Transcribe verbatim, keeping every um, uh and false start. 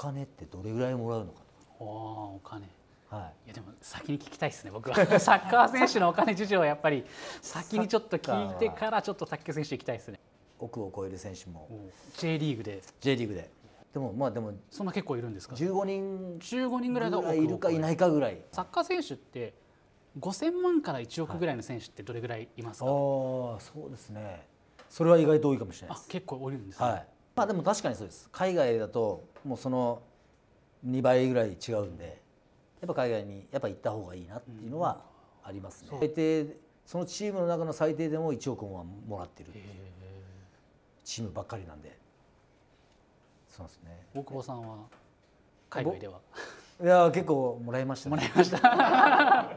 金ってどれぐらいもらうのかと。おお金、はい、いやでも先に聞きたいですね、僕はサッカー選手のお金事情はやっぱり先にちょっと聞いてからちょっと卓球選手いきたいですね。億を超える選手も J リーグで J リーグででもまあでもそんな結構いるんですか。じゅうごにんじゅうごにんぐらいがいるかいないかぐらい。サッカー選手ってごせんまんからいちおくぐらいの選手ってどれぐらいいますか。はい、ああそうですね、それは意外と多いかもしれないです。あ結構多いんですね。はい、まあでも確かにそうです。海外だともうそのにばいぐらい違うんで、やっぱ海外にやっぱ行った方がいいなっていうのはありますね。最低そのチームの中の最低でもいちおくももらってるっていうチームばっかりなんで。そうですね。大久保さんは海外では。いや結構もらいましたね。もらいました。